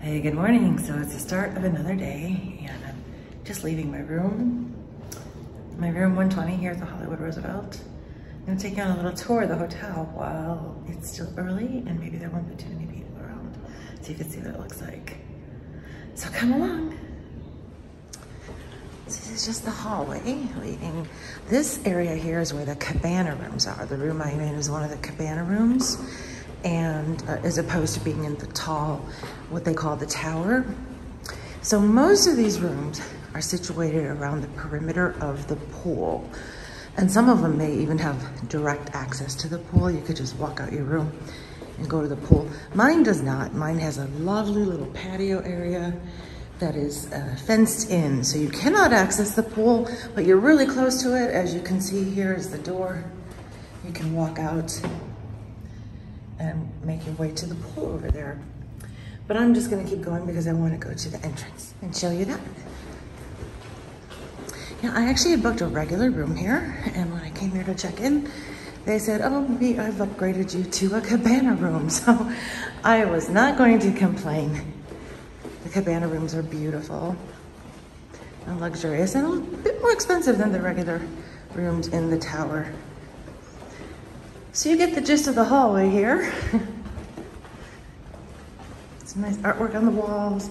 Hey, good morning. So it's the start of another day and I'm just leaving my room. My room 120 here at the Hollywood Roosevelt. I'm gonna take you on a little tour of the hotel while it's still early and maybe there won't be too many people around so you can see what it looks like. So come along. So this is just the hallway leading. This area here is where the cabana rooms are. The room I'm in is one of the cabana rooms. And as opposed to being in the tall, what they call the tower. So most of these rooms are situated around the perimeter of the pool. And some of them may even have direct access to the pool. You could just walk out your room and go to the pool. Mine does not. Mine has a lovely little patio area that is fenced in. So you cannot access the pool, but you're really close to it. As you can see, here is the door. You can walk out and make your way to the pool over there. But I'm just gonna keep going because I wanna go to the entrance and show you that. Now, I actually had booked a regular room here, and when I came here to check in, they said, oh, I've upgraded you to a cabana room. So I was not going to complain. The cabana rooms are beautiful and luxurious and a little bit more expensive than the regular rooms in the tower. So you get the gist of the hallway here. Some nice artwork on the walls.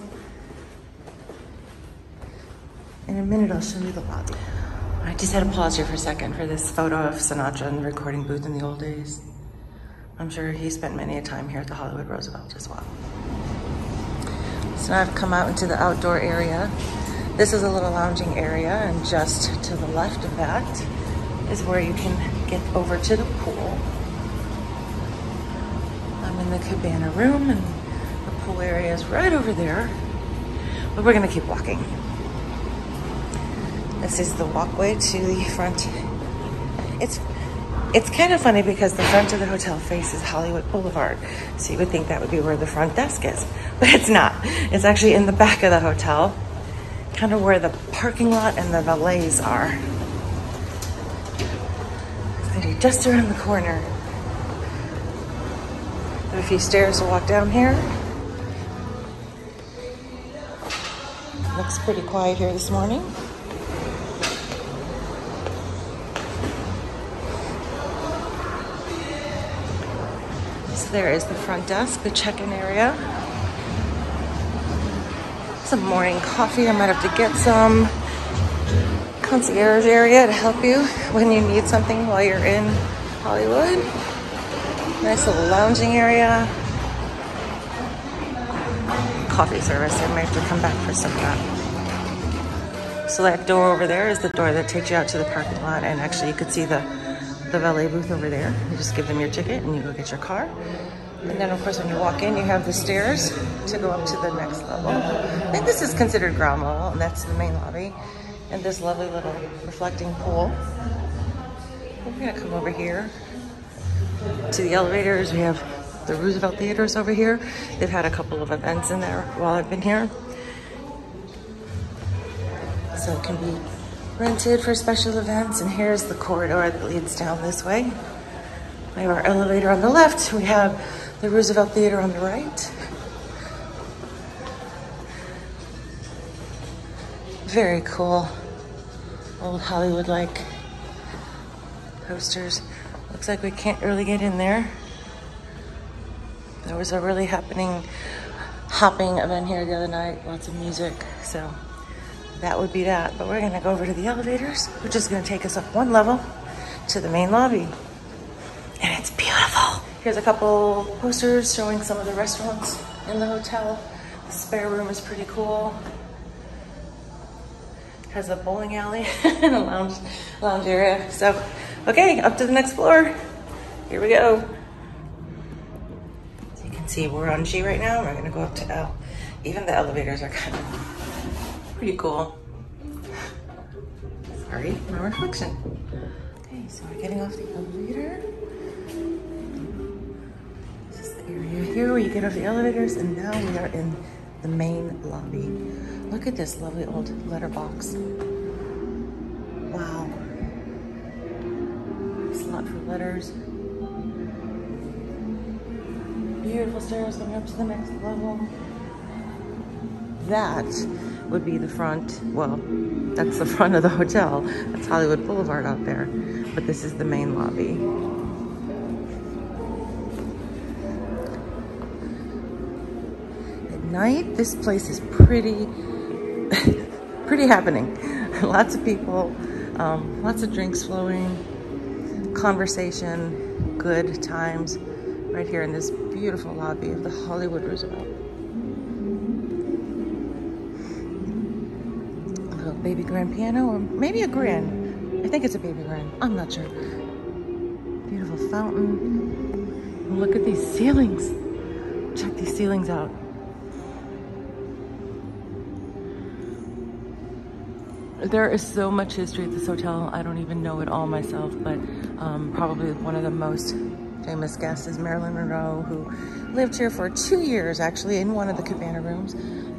In a minute, I'll show you the lobby. I just had to pause here for a second for this photo of Sinatra in the recording booth in the old days. I'm sure he spent many a time here at the Hollywood Roosevelt as well. So now I've come out into the outdoor area. This is a little lounging area, and just to the left of that is where you can get over to the pool. I'm in the cabana room and the pool area is right over there, but we're gonna keep walking. This is the walkway to the front. It's kind of funny because the front of the hotel faces Hollywood Boulevard, so you would think that would be where the front desk is, but it's not. It's actually in the back of the hotel, kind of where the parking lot and the valets are. Just around the corner. There's a few stairs to walk down here. Looks pretty quiet here this morning. So there is the front desk, the check-in area. Some morning coffee, I might have to get some. Concierge area to help you when you need something while you're in Hollywood. Nice little lounging area. Coffee service, I might have to come back for some of that. So that door over there is the door that takes you out to the parking lot, and actually you could see the valet booth over there. You just give them your ticket and you go get your car. And then of course when you walk in, you have the stairs to go up to the next level. I think this is considered ground level, and that's the main lobby. And this lovely little reflecting pool. We're gonna come over here to the elevators. We have the Roosevelt Theaters over here. They've had a couple of events in there while I've been here. So it can be rented for special events. And here's the corridor that leads down this way. We have our elevator on the left. We have the Roosevelt Theater on the right. Very cool, old Hollywood-like posters. Looks like we can't really get in there. There was a really hopping event here the other night, lots of music, so that would be that. But we're gonna go over to the elevators, which is gonna take us up one level to the main lobby. And it's beautiful. Here's a couple posters showing some of the restaurants in the hotel. The spare room is pretty cool. Has a bowling alley and a lounge area. So, okay, up to the next floor. Here we go. So you can see we're on G right now. We're gonna go up to L. Even the elevators are kind of pretty cool. Sorry, my reflection. Okay, so we're getting off the elevator. This is the area here where you get off the elevators, and now we are in the main lobby. Look at this lovely old letterbox. Wow. Slot for letters. Beautiful stairs going up to the next level. that would be the front, well, that's the front of the hotel. That's Hollywood Boulevard out there. But this is the main lobby. At night, this place is pretty happening. Lots of people, lots of drinks flowing, conversation, good times, right here in this beautiful lobby of the Hollywood Roosevelt. A little baby grand piano, or maybe a grand. I think it's a baby grand, I'm not sure. Beautiful fountain. And look at these ceilings. Check these ceilings out. There is so much history at this hotel. I don't even know it all myself, but probably one of the most famous guest is Marilyn Monroe, who lived here for 2 years, actually, in one of the cabana rooms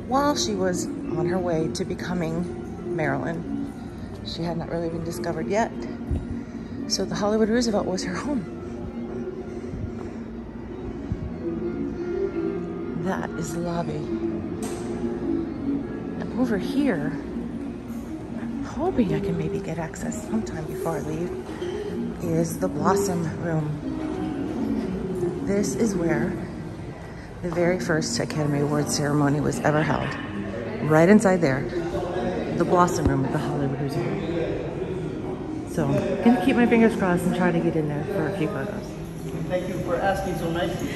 while she was on her way to becoming Marilyn. She had not really been discovered yet. So the Hollywood Roosevelt was her home. That is the lobby. And over here, I'm hoping I can maybe get access sometime before I leave, is the Blossom Room. This is where the very first Academy Awards ceremony was ever held. Right inside there, the Blossom Room at the Hollywood Roosevelt. So I'm gonna keep my fingers crossed and try to get in there for a few photos. Thank you for asking so nicely.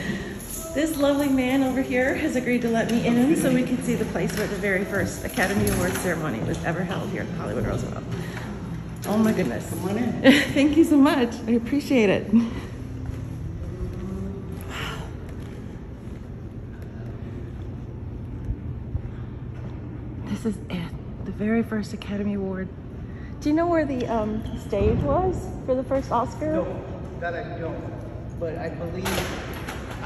This lovely man over here has agreed to let me in so we can see the place where the very first Academy Awards ceremony was ever held here at the Hollywood Roosevelt. Oh my goodness. Come on in. Thank you so much. I appreciate it. This is it, the very first Academy Award. Do you know where the stage was for the first Oscar? No, that I don't. But I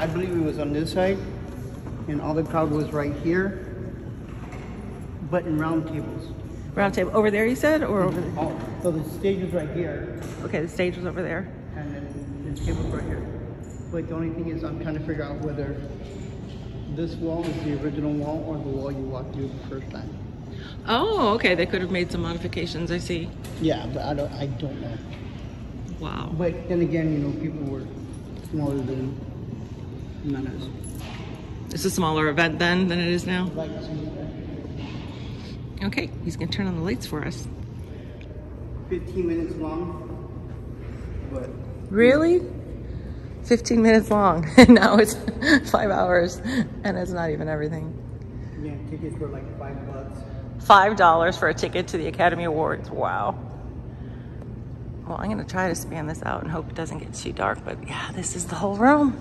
believe it was on this side, and all the crowd was right here. But in round tables. Round table over there, you said, or over there? Oh, so the stage was right here. Okay, the stage was over there. And then the tables right here. But the only thing is, I'm trying to figure out whether this wall is the original wall or the wall you walked through the first time. Oh, okay. They could have made some modifications, I see. Yeah, but I don't know. Wow. But then again, you know, people were smaller than us. It's a smaller event then than it is now? Like, okay, he's going to turn on the lights for us. 15 minutes long. But really? 15 minutes long, and now it's 5 hours, and it's not even everything. Yeah, tickets were like $5. $5 for a ticket to the Academy Awards. Wow. Well, I'm gonna try to span this out and hope it doesn't get too dark, but yeah, this is the whole room.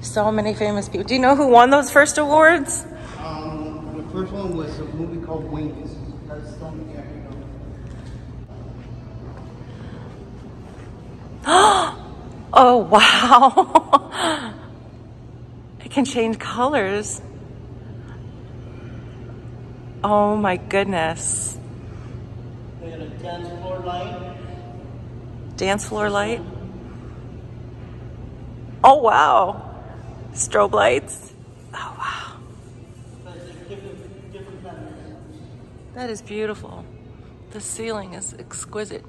So many famous people. Do you know who won those first awards? The first one was a movie called Wings. That's so many I know. Oh, wow. It can change colors. Oh my goodness. We had a dance floor light. Dance floor light? Oh wow. Strobe lights? Oh wow. That is beautiful. The ceiling is exquisite.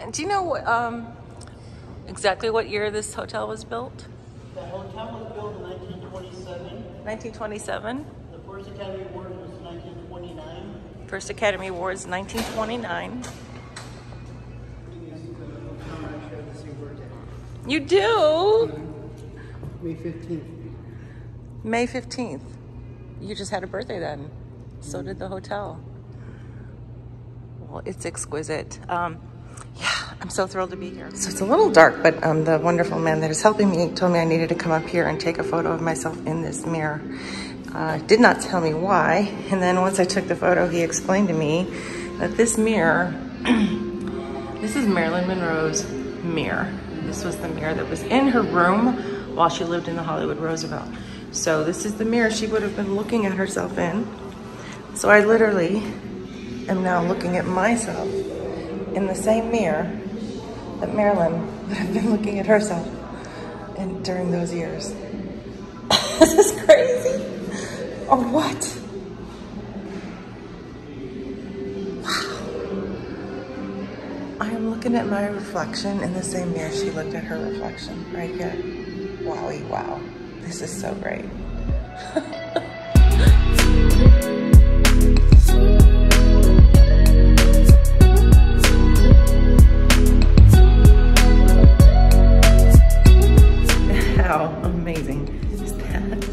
And do you know what, exactly what year this hotel was built? The hotel was built in 1927. 1927? First Academy Awards was 1929. First Academy Awards, 1929. You do? May 15th. May 15th. You just had a birthday then. So did the hotel. Well, it's exquisite. Yeah, I'm so thrilled to be here. So it's a little dark, but the wonderful man that is helping me told me I needed to come up here and take a photo of myself in this mirror. Did not tell me why, and then once I took the photo, he explained to me that this mirror, this is Marilyn Monroe's mirror. This was the mirror that was in her room while she lived in the Hollywood Roosevelt. So this is the mirror she would have been looking at herself in. So I literally am now looking at myself in the same mirror that Marilyn would have been looking at herself in during those years. This is crazy. or what? Wow. I am looking at my reflection in the same mirror she looked at her reflection right here. Wowie, wow. This is so great. How amazing is that?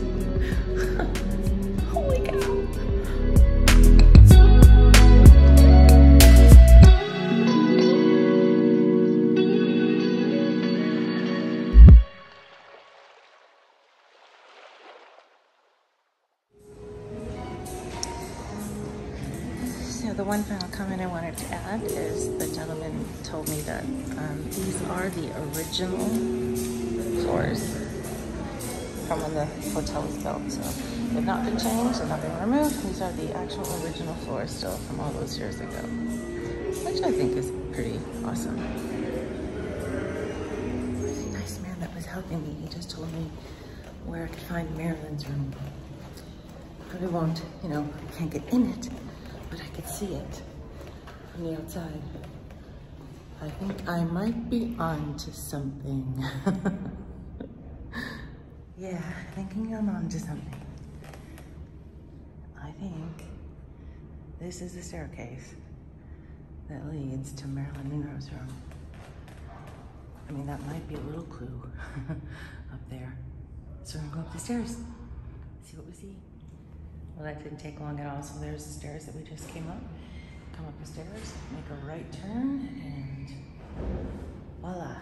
Holy cow. So the one final comment I wanted to add is the gentleman told me that these are the original floors from when the hotel was built, so they've not been changed, they've not been removed. These are the actual original floors still from all those years ago, which I think is pretty awesome. The nice man that was helping me, he just told me where I could find Marilyn's room. Probably won't, you know, I can't get in it, but I could see it from the outside. I think I might be on to something. Yeah, thinking I'm on to something. I think this is the staircase that leads to Marilyn Monroe's room. I mean, that might be a little clue up there. So we're gonna go up the stairs, see what we see. Well, that didn't take long at all. So there's the stairs that we just came up. Come up the stairs, make a right turn, and voila.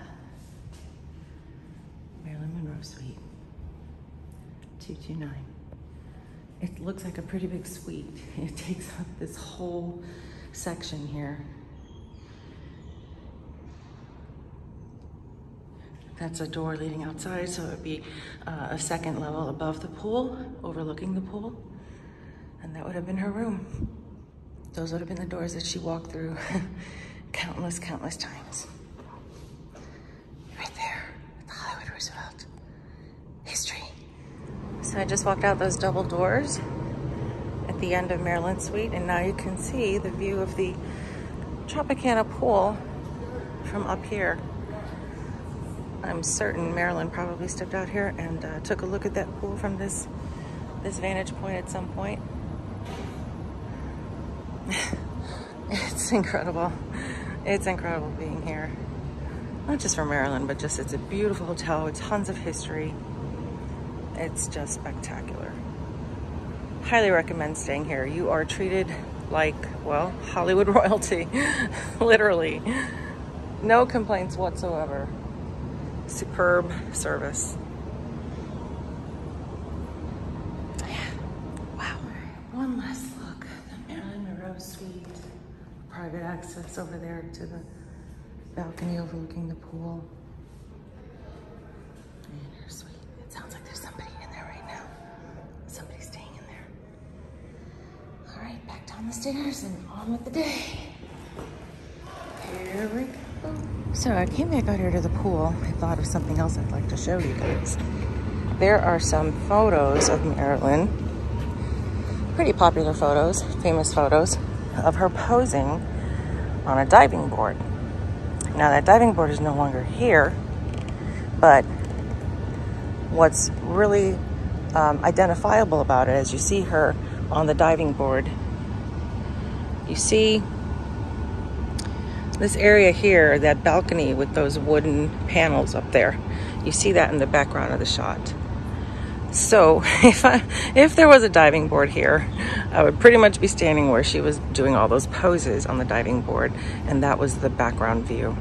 Marilyn Monroe suite. 229. It looks like a pretty big suite. It takes up this whole section here. That's a door leading outside, so it would be a second level above the pool, overlooking the pool. And that would have been her room. Those would have been the doors that she walked through countless, countless times. Right there, at the Hollywood Roosevelt. History. So I just walked out those double doors at the end of Marilyn's suite, and now you can see the view of the Tropicana pool from up here. I'm certain Marilyn probably stepped out here and took a look at that pool from this vantage point at some point. It's incredible. It's incredible being here. Not just for Marilyn, but just it's a beautiful hotel with tons of history. It's just spectacular. Highly recommend staying here. You are treated like, well, Hollywood royalty, literally. No complaints whatsoever. Superb service. Wow. One last look at the Marilyn Monroe suite. Private access over there to the balcony overlooking the pool. And her suite. It sounds like there's somebody in there right now. Somebody's staying in there. All right, back down the stairs and on with the day. Here we go. So I came back out here to the pool. I thought of something else I'd like to show you guys. There are some photos of Marilyn, pretty popular photos, famous photos, of her posing on a diving board. Now that diving board is no longer here, but what's really identifiable about it, as you see her on the diving board, you see this area here, that balcony with those wooden panels up there. You see that in the background of the shot. So if there was a diving board here, I would pretty much be standing where she was doing all those poses on the diving board, and that was the background view.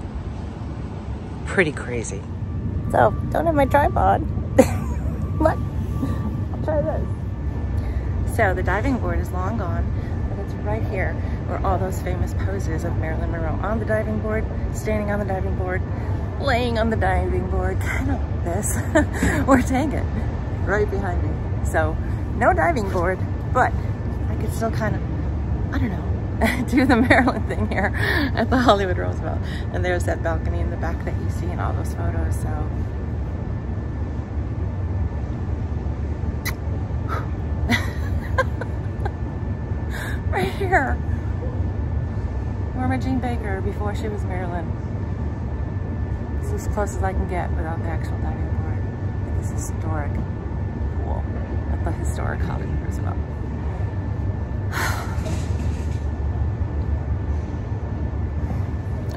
Pretty crazy. So, don't have my tripod. What? I'll try this. So the diving board is long gone, but it's right here where all those famous poses of Marilyn Monroe on the diving board, standing on the diving board, laying on the diving board, kind of like this, were taken right behind me. So no diving board, but I could still kind of, I don't know, do the Marilyn thing here at the Hollywood Roosevelt. And there's that balcony in the back that you see in all those photos, so. Baker. Norma Jean Baker before she was Marilyn. This is as close as I can get without the actual diving board. This is historic pool at the historic Hollywood Roosevelt.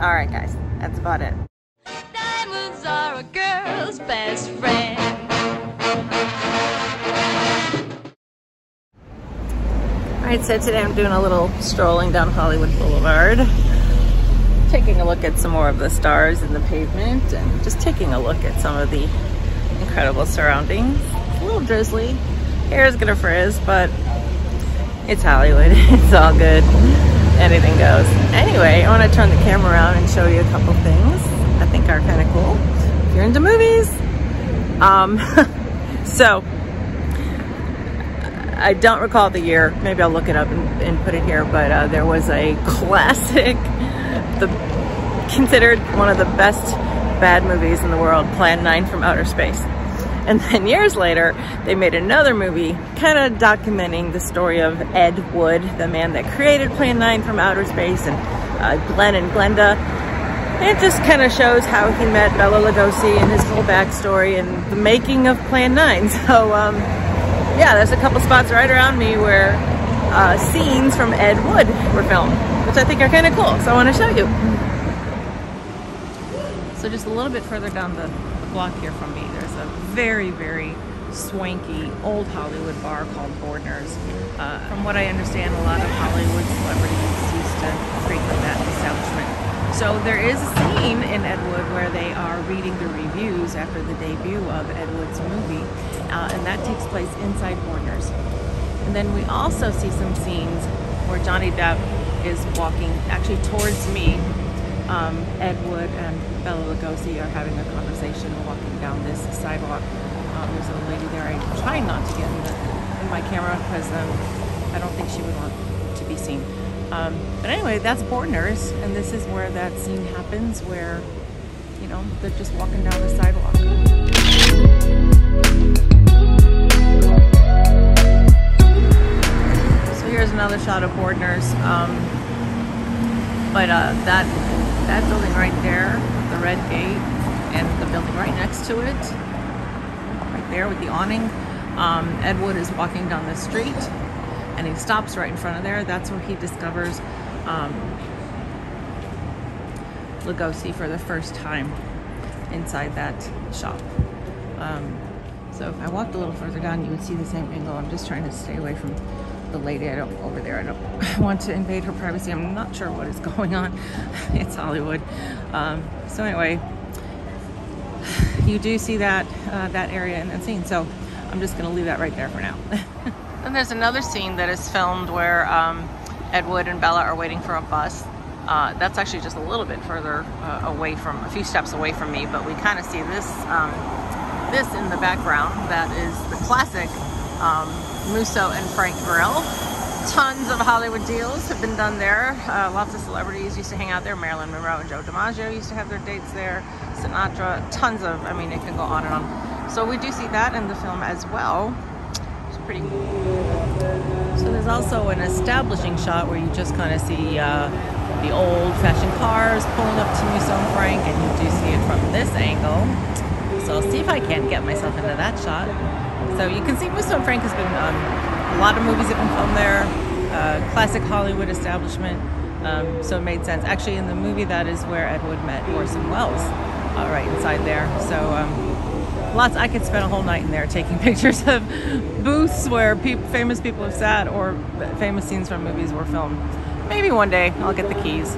All right, guys, that's about it. Diamonds are a girl's best friend. All right, so today I'm doing a little strolling down Hollywood Boulevard, taking a look at some more of the stars in the pavement and just taking a look at some of the incredible surroundings. A little drizzly, hair is gonna frizz, but it's Hollywood, it's all good. Anything goes. Anyway, I want to turn the camera around and show you a couple things I think are kind of cool if you're into movies. So I don't recall the year, maybe I'll look it up and put it here, but there was a classic, considered one of the best bad movies in the world, Plan 9 from Outer Space. And then years later, they made another movie kind of documenting the story of Ed Wood, the man that created Plan 9 from Outer Space, and Glenn and Glenda. And it just kind of shows how he met Bela Lugosi and his whole backstory and the making of Plan 9. So yeah, there's a couple spots right around me where scenes from Ed Wood were filmed, which I think are kind of cool, so I want to show you. So just a little bit further down the block here from me, there's a very, very swanky old Hollywood bar called Boardner's. From what I understand, a lot of Hollywood celebrities used to frequent that establishment. So there is a scene in Ed Wood where they are reading the reviews after the debut of Ed Wood's movie, and that takes place inside Boardner's. And then we also see some scenes where Johnny Depp is walking actually towards me. Ed Wood and Bela Lugosi are having a conversation walking down this sidewalk. There's a lady there. I'm trying not to get in my camera because I don't think she would want to be seen. But anyway, that's Boardner's, and this is where that scene happens where, you know, they're just walking down the sidewalk. So here's another shot of Boardner's. That building right there, the red gate, and the building right next to it, right there with the awning. Ed Wood is walking down the street and he stops right in front of there. That's where he discovers Lugosi for the first time inside that shop. So if I walked a little further down, you would see the same angle. I'm just trying to stay away from the lady over there. I don't want to invade her privacy. I'm not sure what is going on. It's Hollywood. So anyway, you do see that that area in that scene. So I'm just going to leave that right there for now. And there's another scene that is filmed where Ed Wood and Bela are waiting for a bus. That's actually just a little bit further away from, a few steps away from me, but we kind of see this this in the background. That is the classic Musso and Frank Grill. Tons of Hollywood deals have been done there. Lots of celebrities used to hang out there. Marilyn Monroe and Joe DiMaggio used to have their dates there. Sinatra, tons of, I mean, it can go on and on. So we do see that in the film as well. It's pretty cool. So there's also an establishing shot where you just kind of see the old-fashioned cars pulling up to Musso and Frank, and you do see it from this angle. So I'll see if I can get myself into that shot. So you can see Musso and Frank has been, a lot of movies have been filmed there, classic Hollywood establishment, so it made sense. Actually, in the movie, that is where Ed Wood met Orson Welles, right inside there. So lots, I could spend a whole night in there taking pictures of booths where famous people have sat or famous scenes from movies were filmed. Maybe one day I'll get the keys.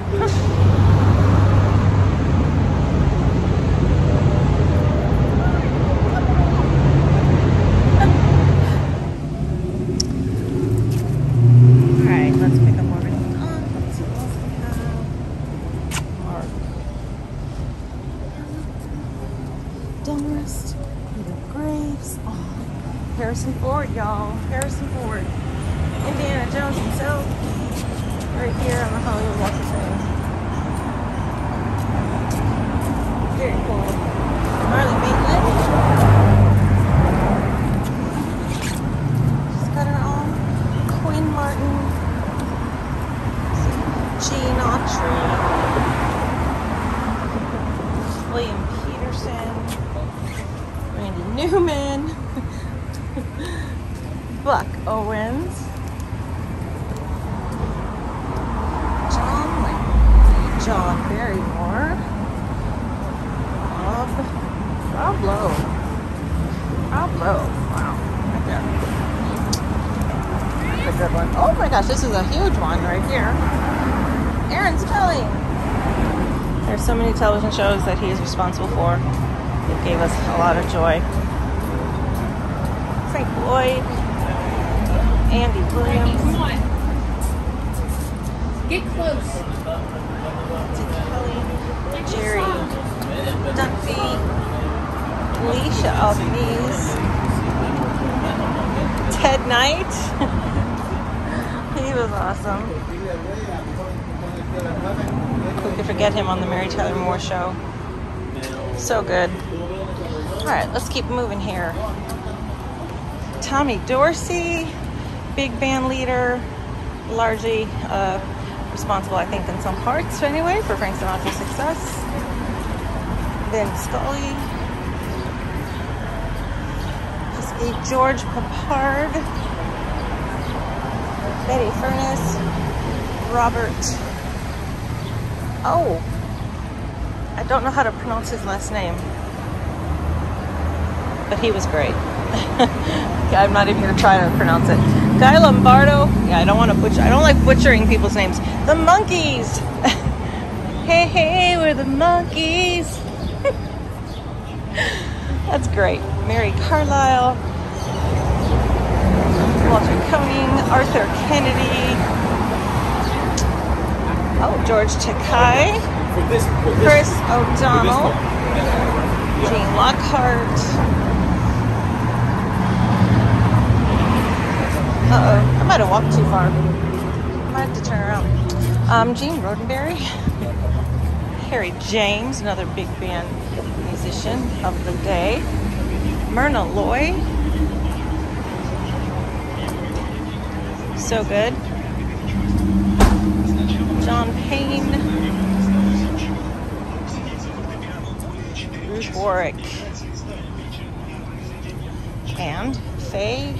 Sinatra, William Peterson, Randy Newman, Buck Owens, John Wayne, John Barrymore, Bob, Pablo, wow, right there, that's a good one. Oh my gosh, this is a huge one right here. Aaron Spelling. There's so many television shows that he is responsible for. It gave us a lot of joy. Frank Lloyd, Andy Williams. Get close. Ted Kelly, Jerry Dunphy, Alicia Albanese, Ted Knight. He was awesome. Who could forget him on the Mary Tyler Moore show? So good. Alright, let's keep moving here. Tommy Dorsey, big band leader, largely responsible, I think, in some parts anyway, for Frank Sinatra's success. Vin Scully. George Peppard. Betty Furness. Robert. Oh, I don't know how to pronounce his last name, but he was great. I'm not even gonna try to pronounce it. Guy Lombardo. Yeah, I don't want to butcher. I don't like butchering people's names. The Monkees. Hey, hey, we're the Monkees. That's great. Mary Carlisle, Walter Koenig, Arthur Kennedy. Oh, George Takei, Chris O'Donnell, Gene Lockhart. I might have walked too far. I might have to turn around. Gene Roddenberry, Harry James, another big band musician of the day, Myrna Loy. So good. John Payne, Ruth Warwick, and Faye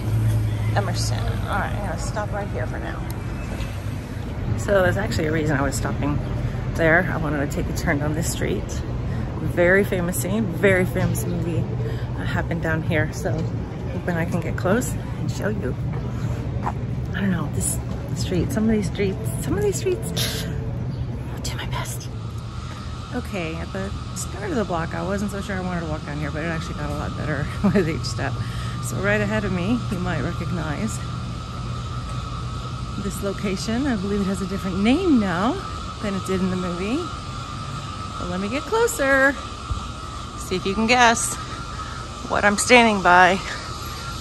Emerson. All right, I'm gonna stop right here for now. So there's actually a reason I was stopping there. I wanted to take a turn down this street. Very famous scene, very famous movie happened down here. So when I can get close and show you, I don't know, this street, some of these streets, I'll do my best. Okay, at the start of the block, I wasn't so sure I wanted to walk down here, but it actually got a lot better with each step. So right ahead of me, you might recognize this location. I believe it has a different name now than it did in the movie. But let me get closer, see if you can guess what I'm standing by,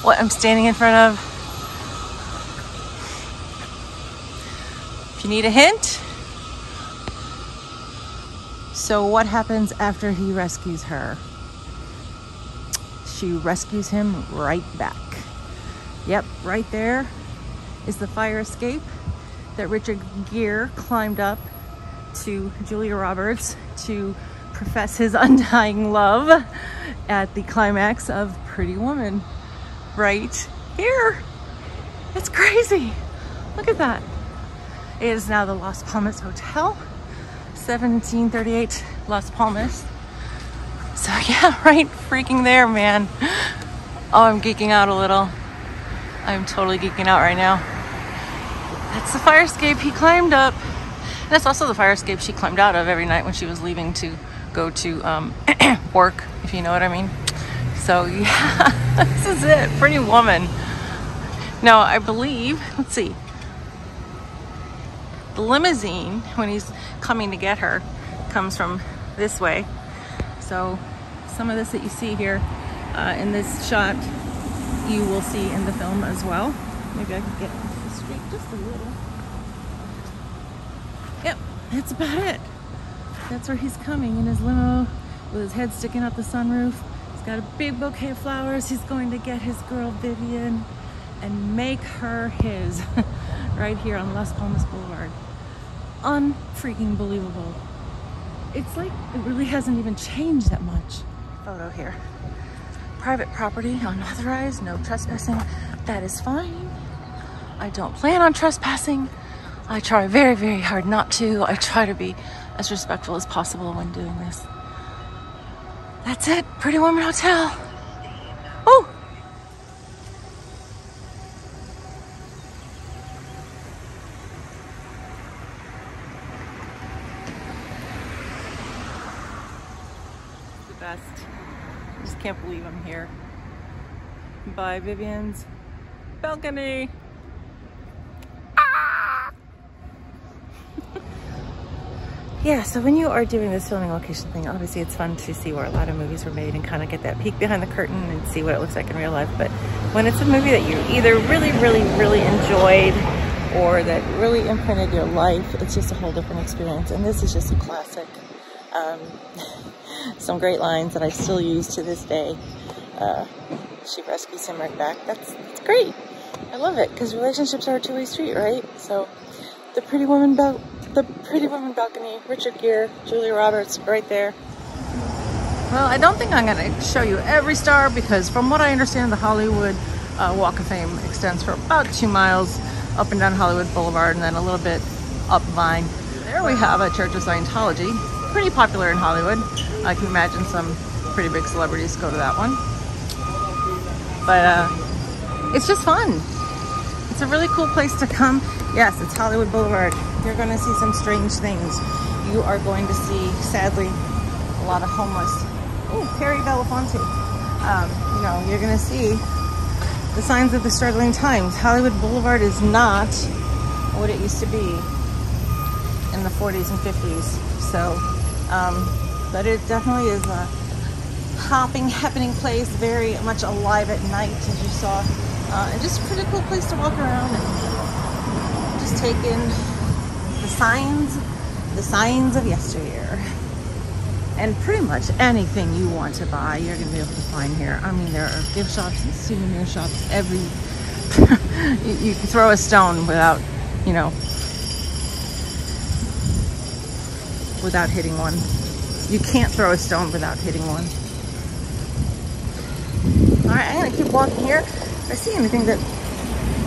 what I'm standing in front of. You need a hint? So what happens after he rescues her? She rescues him right back. Yep, right there is the fire escape that Richard Gere climbed up to Julia Roberts to profess his undying love at the climax of Pretty Woman. Right here. It's crazy. Look at that. It is now the Las Palmas Hotel, 1738 Las Palmas. So yeah, right freaking there, man. Oh, I'm geeking out a little. I'm totally geeking out right now. That's the fire escape he climbed up. And that's also the fire escape she climbed out of every night when she was leaving to go to work, if you know what I mean. So yeah, this is it, Pretty Woman. Now I believe, let's see. The limousine, when he's coming to get her, comes from this way. So some of this that you see here in this shot, you will see in the film as well. Maybe I can get off the street just a little. Yep, that's about it. That's where he's coming in his limo with his head sticking out the sunroof. He's got a big bouquet of flowers. He's going to get his girl Vivian and make her his right here on Las Palmas Boulevard. unfreaking believable. It's like it really hasn't even changed that much. Photo here. Private property, unauthorized, no trespassing. That is fine. I don't plan on trespassing. I try very, very hard not to. I try to be as respectful as possible when doing this. That's it, Pretty Woman Hotel. Oh! It's the best. I just can't believe I'm here. By Vivian's balcony. Yeah, so when you are doing this filming location thing, obviously it's fun to see where a lot of movies were made and kind of get that peek behind the curtain and see what it looks like in real life. But when it's a movie that you either really, really, really enjoyed or that really imprinted your life, it's just a whole different experience. And this is just a classic. Some great lines that I still use to this day. She rescues him right back. That's great. I love it because relationships are a two-way street, right? So the Pretty Woman belt. The Pretty Woman balcony, Richard Gere, Julia Roberts, right there. Well, I don't think I'm going to show you every star because from what I understand, the Hollywood Walk of Fame extends for about 2 miles up and down Hollywood Boulevard and then a little bit up Vine. There we have a Church of Scientology, pretty popular in Hollywood. I can imagine some pretty big celebrities go to that one. But it's just fun. It's a really cool place to come. Yes, it's Hollywood Boulevard. You're going to see some strange things. You are going to see, sadly, a lot of homeless. Oh, Perry Belafonte. You know, you're going to see the signs of the struggling times. Hollywood Boulevard is not what it used to be in the 40s and 50s. So, but it definitely is a hopping, happening place, very much alive at night, as you saw. And just a pretty cool place to walk around and just take in the signs of yesteryear. And pretty much anything you want to buy, you're going to be able to find here. I mean, there are gift shops and souvenir shops. You can throw a stone without, you know, without hitting one. You can't throw a stone without hitting one. All right, I'm going to keep walking here. If I see anything that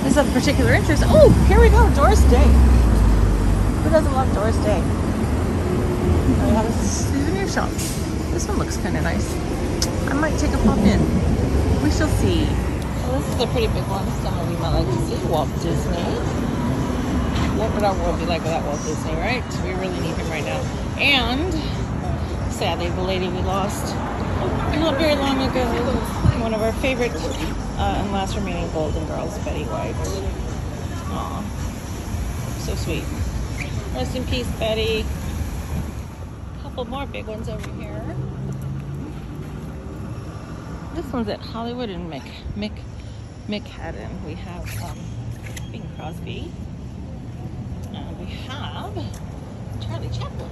is of particular interest. Oh, here we go, Doris Day. Who doesn't love Doris Day? We have a souvenir shop. This one looks kind of nice. I might take a pop in. We shall see. So this is a pretty big one. Somewhere we might like to see Walt Disney. What would our world be like without Walt Disney, right? We really need him right now. And sadly, the lady we lost not very long ago, one of our favorite and last remaining Golden Girls, Betty White. Aw, so sweet. Rest in peace, Betty. A couple more big ones over here. This one's at Hollywood and McHadden. We have Bing Crosby. We have Charlie Chaplin.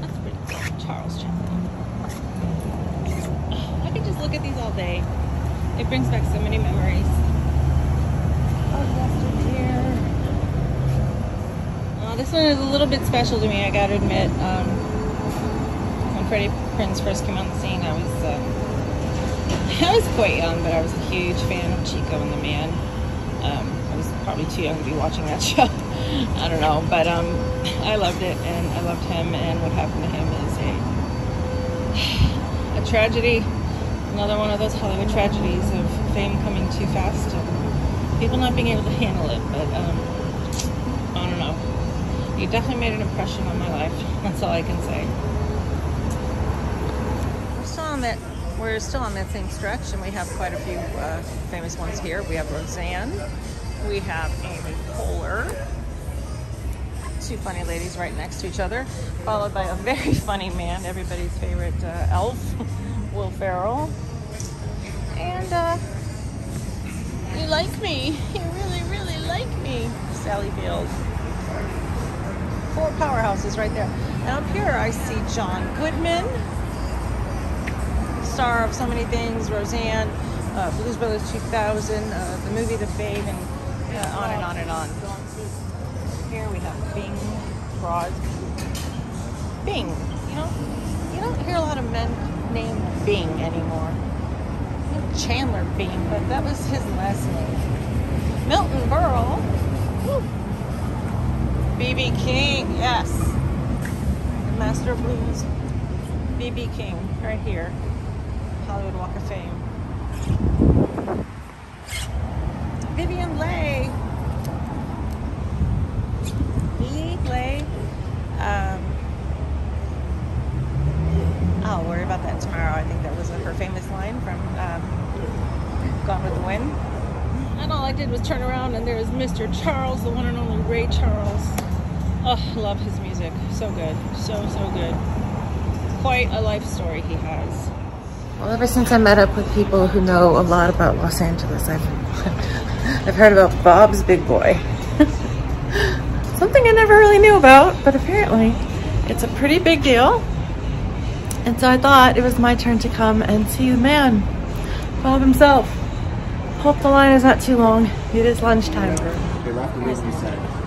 That's pretty cool. Charles Chaplin. I could just look at these all day. It brings back so many memories. Oh, yesterday. This one is a little bit special to me, I gotta admit. When Freddie Prinze first came on the scene, I was quite young, but I was a huge fan of Chico and the Man. I was probably too young to be watching that show. I don't know, but I loved it, and I loved him, and what happened to him is a tragedy. Another one of those Hollywood tragedies of fame coming too fast and people not being able to handle it, but I don't know. You definitely made an impression on my life. That's all I can say. We're still on that same stretch, and we have quite a few famous ones here. We have Roseanne. We have Amy Poehler. Two funny ladies right next to each other, followed by a very funny man, everybody's favorite elf, Will Ferrell. And you like me. You really, really like me, Sally Field. Four powerhouses right there. And up here I see John Goodman, star of so many things, Roseanne, Blues Brothers 2000, the movie The Babe, and on and on and on. here. We have Bing Crosby. Bing, you don't hear a lot of men named Bing anymore. Chandler Bing, but that was his last name. Milton Berle. B.B. King, yes. The Master of Blues. B.B. King, right here. Hollywood Walk of Fame. Vivian Leigh. He played, I'll worry about that tomorrow. I think that was her famous line from Gone with the Wind. And all I did was turn around and there is Mr. Charles, the one and only Ray Charles. Oh, love his music. So good. So good. Quite a life story he has. Well, ever since I met up with people who know a lot about Los Angeles, I've heard about Bob's Big Boy. Something I never really knew about, but apparently it's a pretty big deal. And so I thought it was my turn to come and see the man, Bob himself. Hope the line is not too long. It is lunchtime.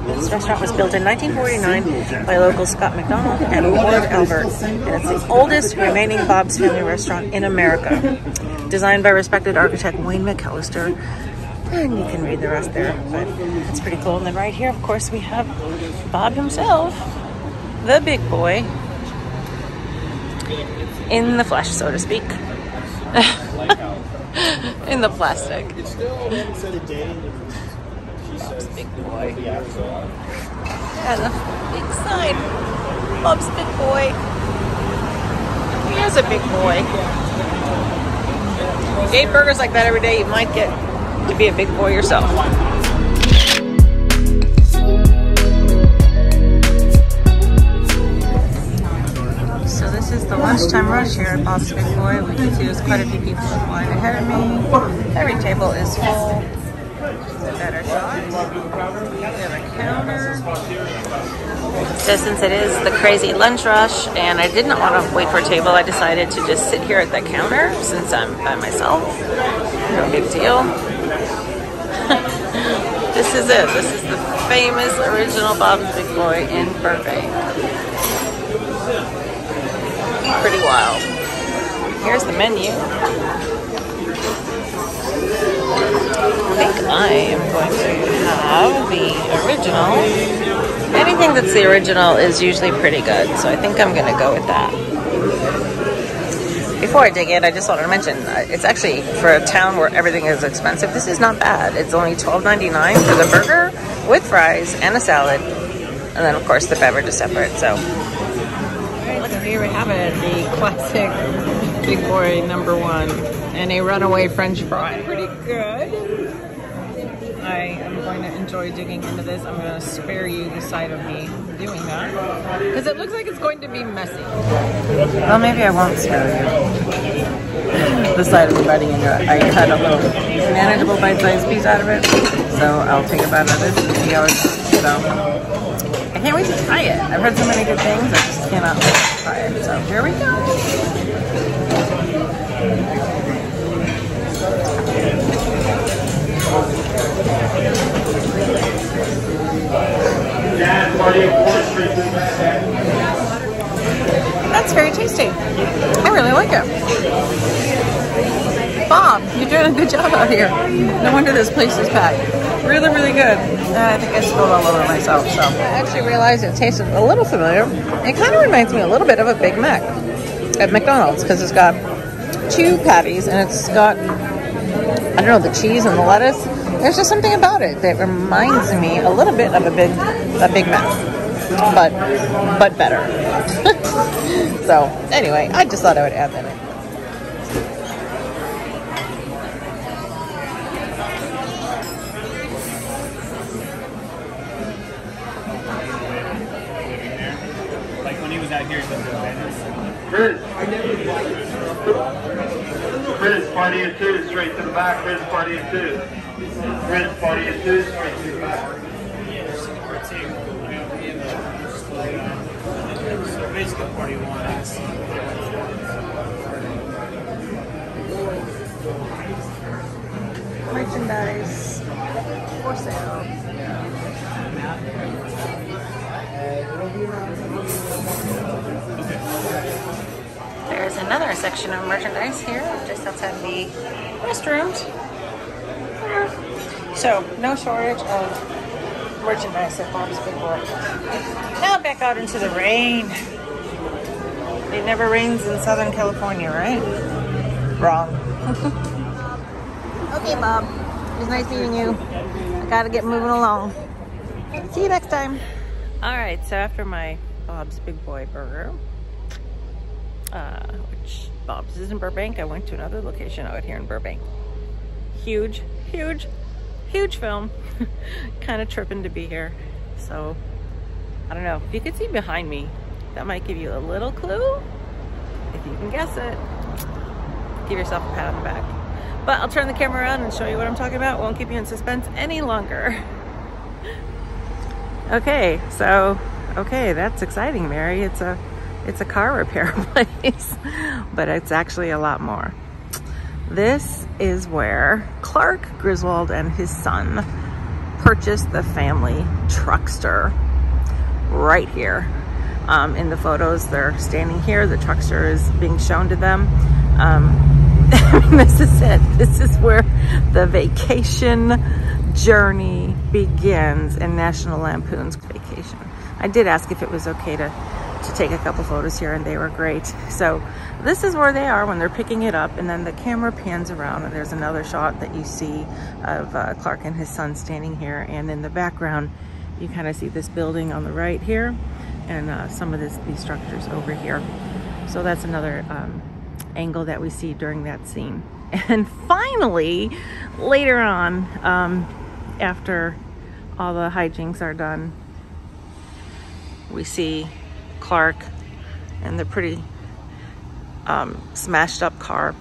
This restaurant was built in 1949 by local Scott McDonald and Ward Albert, and it's the oldest remaining Bob's Family restaurant in America. Designed by respected architect Wayne McAllister, and you can read the rest there, but it's pretty cool. And then right here, of course, we have Bob himself, the big boy, in the flesh, so to speak. In the plastic. Bob's Big Boy. And a big sign. Bob's Big Boy. He is a big boy. If you ate burgers like that every day, you might get to be a big boy yourself. So this is the lunchtime rush here at Bob's Big Boy. We can see there's quite a few people in line ahead of me. Every table is full. Better shot. We have a counter. So since it is the crazy lunch rush and I did not want to wait for a table, I decided to just sit here at the counter since I'm by myself. No big deal. This is it. This is the famous original Bob's Big Boy in Burbank. Pretty wild. Here's the menu. I think I am going to have the original. Anything that's the original is usually pretty good, so I think I'm going to go with that. Before I dig in, I just wanted to mention, it's actually, for a town where everything is expensive, this is not bad. It's only $12.99 for the burger with fries and a salad. And then, of course, the beverage is separate, so. All right, so here we have it, the classic Big Boy #1. And a runaway French fry. Pretty good. I am going to enjoy digging into this. I'm going to spare you the sight of me doing that because it looks like it's going to be messy. Well, maybe I won't spare you the sight of me biting into it. I cut a little manageable bite-sized piece out of it, so I'll take a bite out of this and see how it's going. So I can't wait to try it. I've heard so many good things, I just cannot wait to try it. So here we go. That's very tasty. I really like it. Bob, you're doing a good job out here. No wonder this place is packed. Really, really good. I think I spilled all over myself, so. I actually realized it tasted a little familiar. It kind of reminds me a little bit of a Big Mac at McDonald's because it's got two patties and it's got, I don't know, the cheese and the lettuce. There's just something about it that reminds me a little bit of a Big Mac, but better. So anyway, I just thought I would add that in. Like when he was out here, Frizz party of two, straight to the back. Frizz party of two. Frizz party of two, straight to the back. Yeah, there's the part two. So basically, party one. Merchandise for sale. section of merchandise here just outside the restaurant. So, no shortage of merchandise at Bob's Big Boy. Now back out into the rain. It never rains in Southern California, right? Wrong. Okay, Bob. It was nice meeting you. I gotta get moving along. See you next time. All right, so after my Bob's Big Boy burger, which Bob's is in Burbank, I went to another location out here in Burbank. Huge, huge, huge film. Kind of tripping to be here. So, I don't know. If you could see behind me, that might give you a little clue. If you can guess it, give yourself a pat on the back. But I'll turn the camera around and show you what I'm talking about. Won't keep you in suspense any longer. Okay, so, okay, that's exciting, Mary. It's a car repair place, but it's actually a lot more. This is where Clark Griswold and his son purchased the family truckster right here. In the photos, they're standing here. The truckster is being shown to them. This is it. This is where the vacation journey begins in National Lampoon's Vacation. I did ask if it was okay to take a couple photos here, and they were great. So this is where they are when they're picking it up, and then the camera pans around and there's another shot that you see of Clark and his son standing here, and in the background you kind of see this building on the right here, and some of these structures over here. So that's another angle that we see during that scene. And finally, later on, after all the hijinks are done, we see Clark and the pretty smashed up car.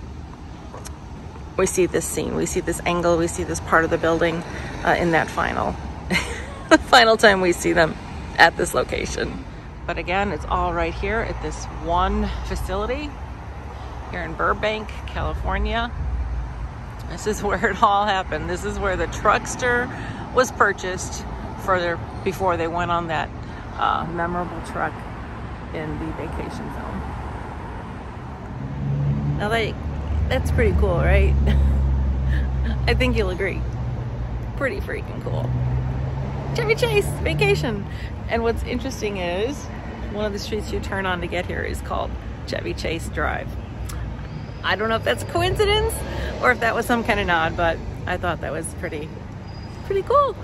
We see this scene, we see this angle, we see this part of the building in that final, the final time we see them at this location. But again, it's all right here at this one facility here in Burbank, California. This is where it all happened. This is where the truckster was purchased before they went on that memorable truck in the vacation film. Now, like, that's pretty cool, right? I think you'll agree. Pretty freaking cool. Chevy Chase Vacation. And what's interesting is one of the streets you turn on to get here is called Chevy Chase Drive. I don't know if that's a coincidence or if that was some kind of nod, but I thought that was pretty cool.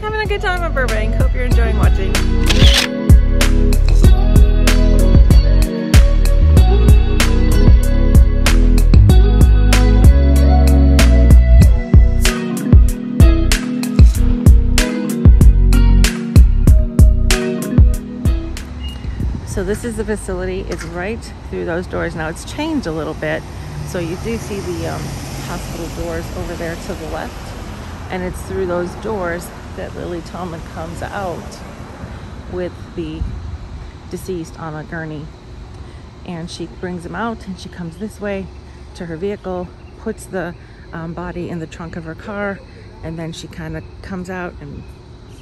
Having a good time in Burbank. Hope you're enjoying watching. So this is the facility. It's right through those doors. Now it's changed a little bit. So you do see the hospital doors over there to the left. And it's through those doors that Lily Tomlin comes out with the deceased on a gurney. And she brings him out and she comes this way to her vehicle, puts the body in the trunk of her car, and then she kind of comes out and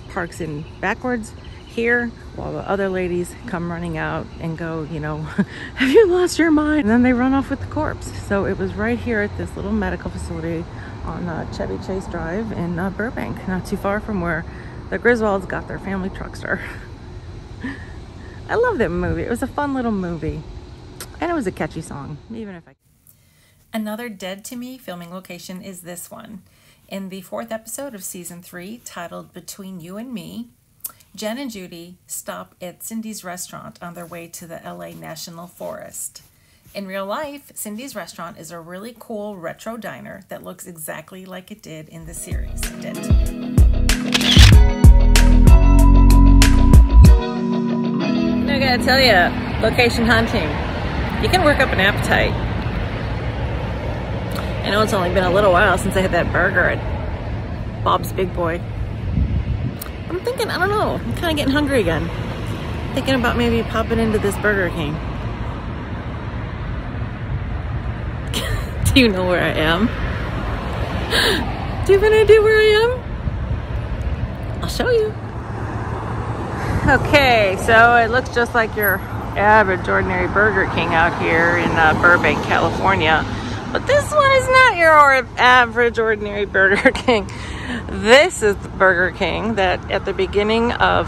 parks in backwards here while the other ladies come running out and go, you know, have you lost your mind? And then they run off with the corpse. So it was right here at this little medical facility on Chevy Chase Drive in Burbank, not too far from where the Griswolds got their family truckster. I love that movie. It was a fun little movie, and it was a catchy song, even if I... Another Dead to Me filming location is this one. In the 4th episode of season 3, titled Between You and Me, Jen and Judy stop at Cindy's restaurant on their way to the LA National Forest. In real life, Cindy's restaurant is a really cool retro diner that looks exactly like it did in the series. I gotta tell you, location hunting. You can work up an appetite. I know it's only been a little while since I had that burger at Bob's Big Boy. I'm thinking, I don't know, I'm kind of getting hungry again. Thinking about maybe popping into this Burger King. Do you know where I am? Do you have an idea where I am? I'll show you. Okay, so it looks just like your average, ordinary Burger King out here in Burbank, California. But this one is not your average, ordinary Burger King. This is the Burger King that at the beginning of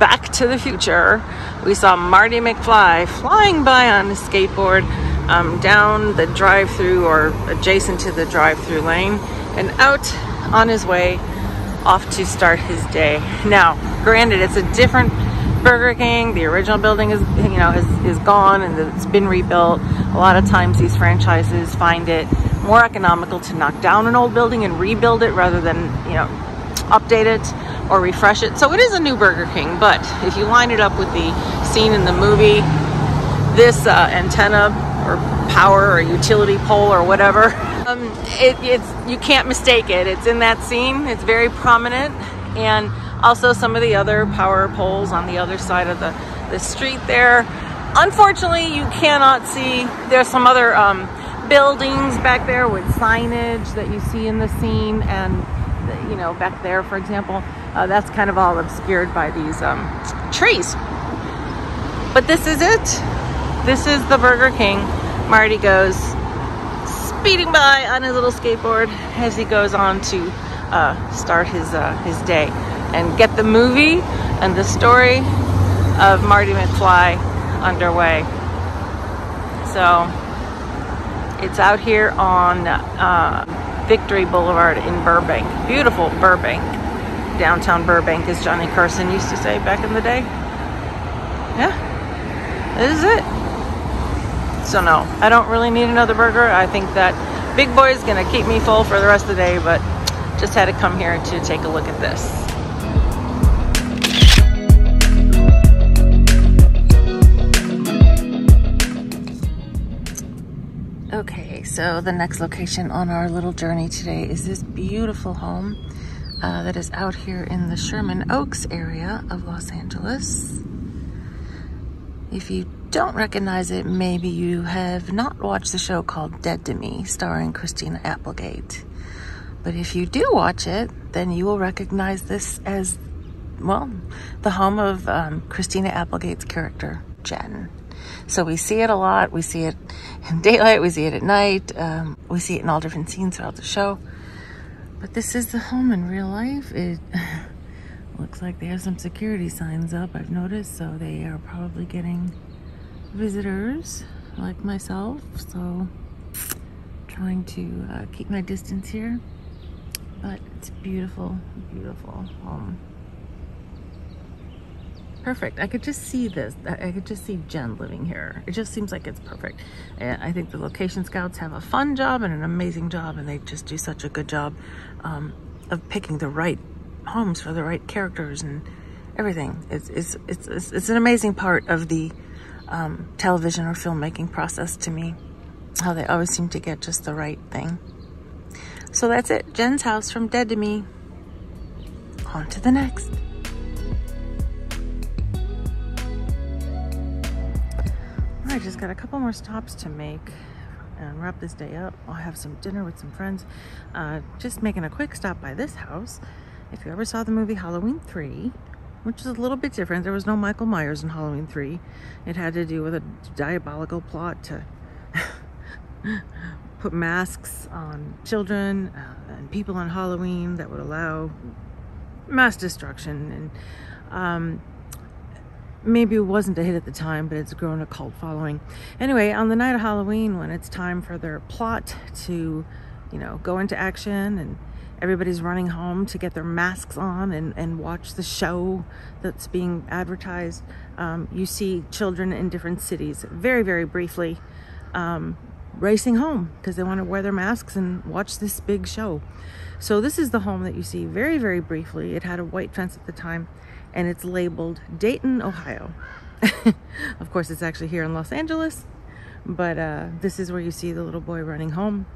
Back to the Future, we saw Marty McFly flying by on a skateboard down the drive-through or adjacent to the drive-through lane and out on his way off to start his day. Now, granted, it's a different Burger King. The original building is, you know, is gone and it's been rebuilt. A lot of times these franchises find it more economical to knock down an old building and rebuild it rather than, you know, update it or refresh it. So it is a new Burger King, but if you line it up with the scene in the movie, this antenna or power or utility pole or whatever, it's you can't mistake it. It's in that scene. It's very prominent. And also some of the other power poles on the other side of the street there. Unfortunately, you cannot see, there's some other buildings back there with signage that you see in the scene, and you know, back there, for example, that's kind of all obscured by these trees. But this is it. This is the Burger King. Marty goes speeding by on his little skateboard as he goes on to start his day and get the movie and the story of Marty McFly underway. So it's out here on Victory Boulevard in Burbank. Beautiful Burbank. Downtown Burbank, as Johnny Carson used to say back in the day. Yeah, this is it. So no, I don't really need another burger. I think that Big Boy is gonna keep me full for the rest of the day, but just had to come here to take a look at this. Okay, so the next location on our little journey today is this beautiful home that is out here in the Sherman Oaks area of Los Angeles. If you don't recognize it, maybe you have not watched the show called Dead to Me, starring Christina Applegate. But if you do watch it, then you will recognize this as, well, the home of Christina Applegate's character, Jen. So we see it a lot. We see it in daylight. We see it at night. We see it in all different scenes throughout the show. But this is the home in real life. It looks like they have some security signs up, I've noticed. So they are probably getting visitors like myself. So trying to keep my distance here. But it's a beautiful, beautiful home. Perfect. I could just see this. I could just see Jen living here. It just seems like it's perfect. I think the location scouts have a fun job and an amazing job, and they just do such a good job of picking the right homes for the right characters and everything. It's an amazing part of the television or filmmaking process to me, how they always seem to get just the right thing. So that's it. Jen's house from Dead to Me. On to the next. I just got a couple more stops to make and wrap this day up. I'll have some dinner with some friends. Just making a quick stop by this house. If you ever saw the movie Halloween 3, which is a little bit different, there was no Michael Myers in Halloween 3. It had to do with a diabolical plot to put masks on children and people on Halloween that would allow mass destruction. And maybe it wasn't a hit at the time, but it's grown a cult following. Anyway, on the night of Halloween, when it's time for their plot to, you know, go into action and everybody's running home to get their masks on and watch the show that's being advertised, you see children in different cities very, very briefly racing home because they want to wear their masks and watch this big show. So this is the home that you see very, very briefly. It had a white fence at the time. And it's labeled Dayton, Ohio. Of course, it's actually here in Los Angeles, but this is where you see the little boy running home.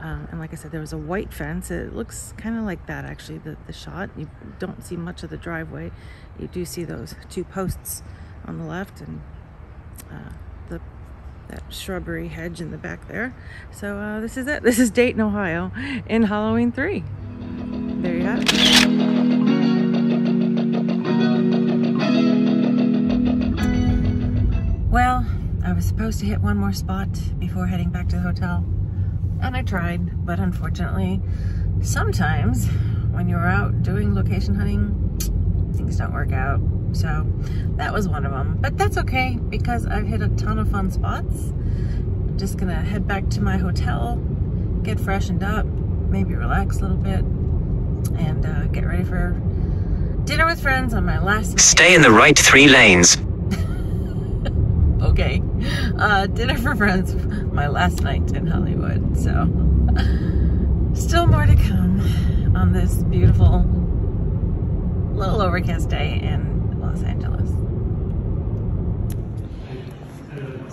And like I said, there was a white fence. It looks kind of like that, actually, the shot. You don't see much of the driveway. You do see those two posts on the left and that shrubbery hedge in the back there. So this is it. This is Dayton, Ohio in Halloween 3. There you have it. Well, I was supposed to hit one more spot before heading back to the hotel, and I tried, but unfortunately, sometimes when you're out doing location hunting, things don't work out. So that was one of them, but that's okay because I've hit a ton of fun spots. Just gonna head back to my hotel, get freshened up, maybe relax a little bit, and get ready for dinner with friends on my last night. Stay in the right three lanes. Okay, dinner for friends, my last night in Hollywood. So still more to come on this beautiful little overcast day in Los Angeles.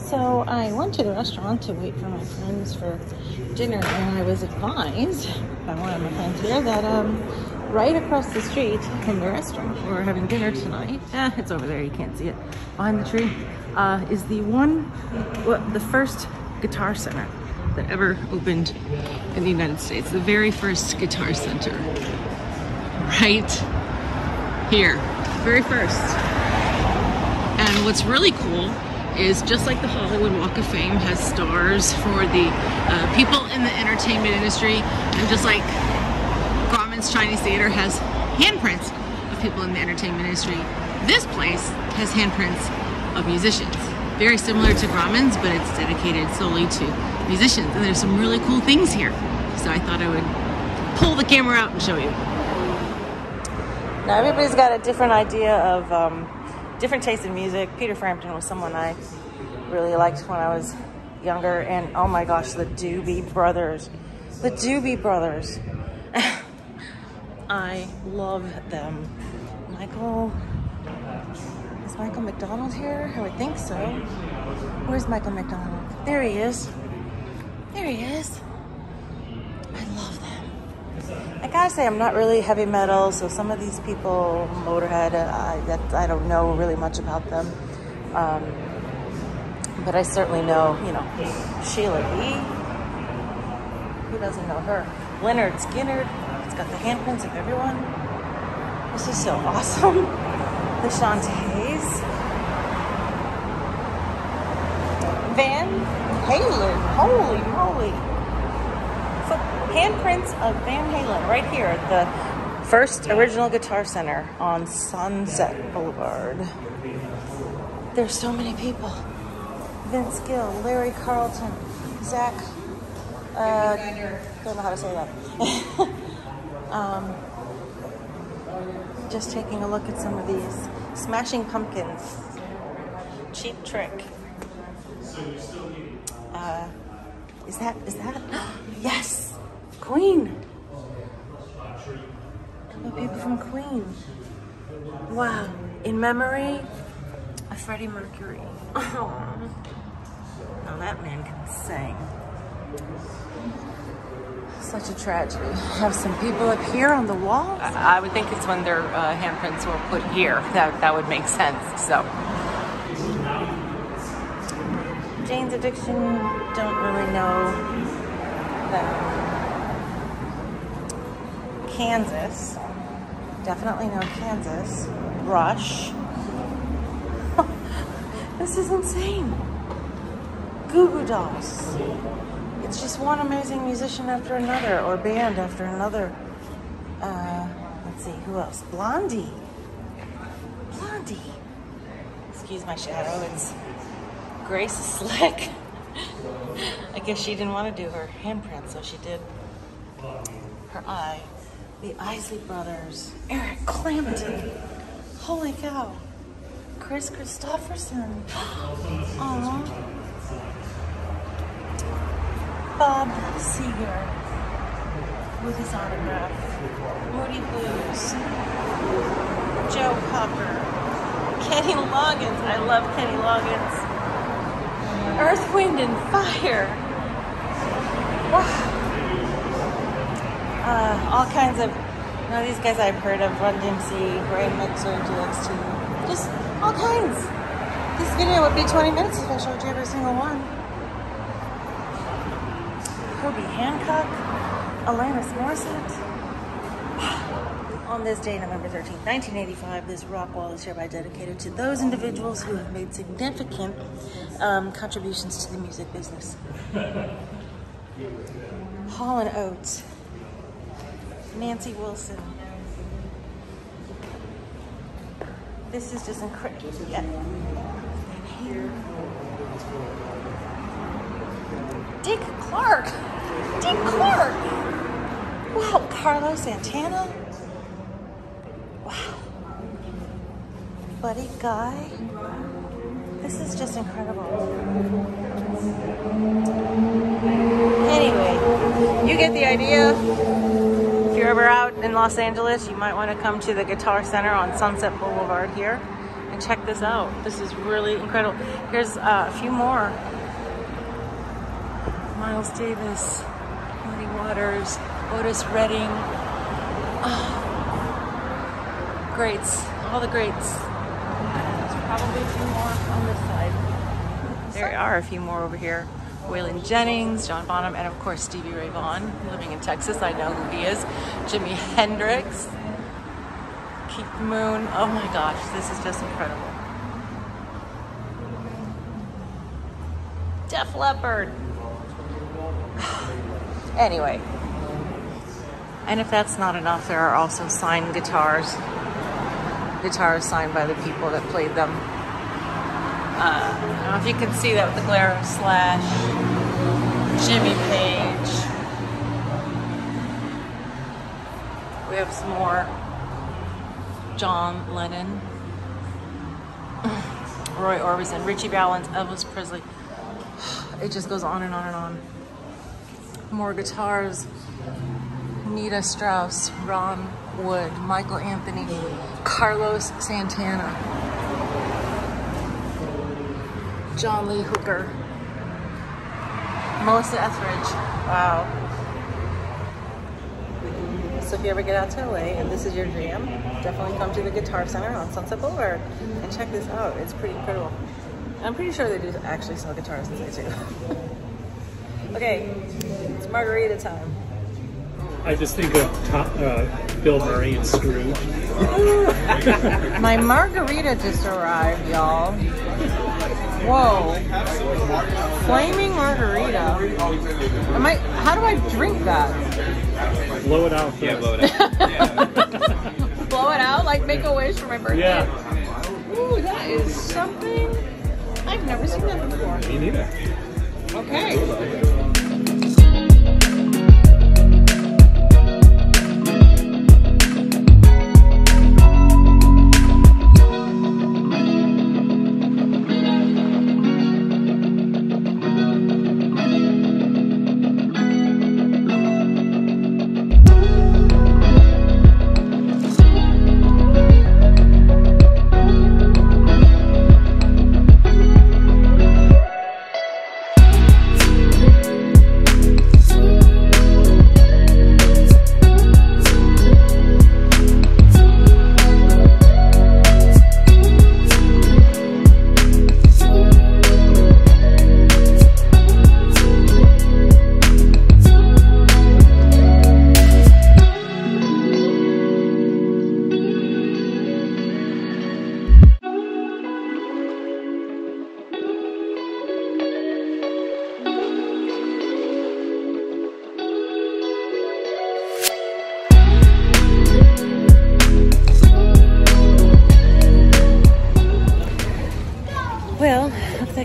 So I went to the restaurant to wait for my friends for dinner, and I was advised by one of my friends here that right across the street from the restaurant where we're having dinner tonight, it's over there, you can't see it, behind the tree, is the first Guitar Center that ever opened in the United States. The very first Guitar Center, right here, very first. And what's really cool is just like the Hollywood Walk of Fame has stars for the people in the entertainment industry, and just like Grauman's Chinese Theater has handprints of people in the entertainment industry, this place has handprints of musicians. Very similar to Grauman's, but it's dedicated solely to musicians, and there's some really cool things here. So I thought I would pull the camera out and show you. Now everybody's got a different idea of different taste in music. Peter Frampton was someone I really liked when I was younger, and oh my gosh, the Doobie Brothers. The Doobie Brothers. I love them. Is Michael McDonald here? I would think so. Where's Michael McDonald? There he is. There he is. I love them. I gotta say, I'm not really heavy metal, so some of these people, Motorhead, I don't know really much about them. But I certainly know, you know, Sheila E. Who doesn't know her? Leonard Skinner. It's got the handprints of everyone. This is so awesome. The Shantays. Van Halen. Holy moly. So handprints of Van Halen right here at the first original Guitar Center on Sunset Boulevard. There's so many people. Vince Gill, Larry Carlton, Zach. Don't know how to say that. Just taking a look at some of these. Smashing Pumpkins, Cheap Trick. Is that? Yes, Queen. A couple of people from Queen. Wow. In memory of Freddie Mercury. Oh, now that man can sing. Such a tragedy. I have some people up here on the wall. I would think it's when their handprints were put here. That would make sense, so. Jane's Addiction, don't really know them. Kansas, definitely know Kansas. Rush. This is insane. Goo Goo Dolls. It's just one amazing musician after another, or band after another. Let's see, who else? Blondie. Blondie. Excuse my shadow, it's Grace Slick. I guess she didn't want to do her handprint, so she did her eye. The Isley Brothers. Eric Clapton. Holy cow. Kris Kristofferson. Aww. Bob Seger with his autograph, Moody Blues, Joe Cocker, Kenny Loggins, I love Kenny Loggins, Earth, Wind, and Fire, wow. All kinds of, you know, these guys I've heard of, Run DMC, Gray Mixer, DX2, just all kinds. This video would be 20 minutes if I showed you every single one. Toby Hancock, Alanis Morissette, On this day, November 13, 1985, this rock wall is hereby dedicated to those individuals who have made significant contributions to the music business. Hall and Oates, Nancy Wilson. This is just incredible. Yeah. And here. Dick Clark. Dick Clark. Wow, Carlos Santana. Wow. Buddy Guy. This is just incredible. Anyway, you get the idea. If you're ever out in Los Angeles, you might want to come to the Guitar Center on Sunset Boulevard here and check this out. This is really incredible. Here's a few more. Miles Davis, Muddy Waters, Otis Redding. Oh. Greats, all the greats. There's probably a few more on this side. There are a few more over here. Waylon Jennings, John Bonham, and of course Stevie Ray Vaughan, living in Texas. I know who he is. Jimi Hendrix, Keith Moon. Oh my gosh, this is just incredible. Def Leppard. Anyway, and if that's not enough, there are also signed guitars. Guitars signed by the people that played them. I don't know if you can see that with the glare of Slash, Jimmy Page. We have some more. John Lennon, Roy Orbison, Richie Valens, Elvis Presley. It just goes on and on and on. More guitars. Nita Strauss, Ron Wood, Michael Anthony, Carlos Santana, John Lee Hooker, Melissa Etheridge. Wow. So if you ever get out to LA and this is your jam, definitely come to the Guitar Center on Sunset Boulevard and check this out. It's pretty incredible. I'm pretty sure they do actually sell guitars in there too. Okay, it's margarita time. I just think of Bill Murray and Scrooge. My margarita just arrived, y'all. Whoa. Flaming margarita. How do I drink that? Blow it out. Yeah, blow it out. Yeah. Blow it out? Like make a wish for my birthday? Yeah. Ooh, that is something. I've never seen that before. Me neither. Okay.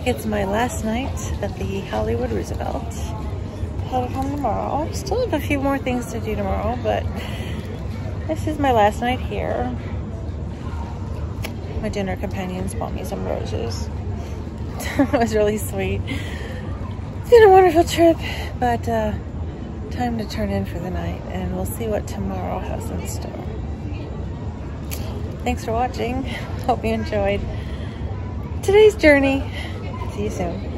It's my last night at the Hollywood Roosevelt. Headed home tomorrow. Still have a few more things to do tomorrow, but this is my last night here. My dinner companions bought me some roses. It was really sweet. It's been a wonderful trip, but time to turn in for the night, and we'll see what tomorrow has in store. Thanks for watching. Hope you enjoyed today's journey. See you soon.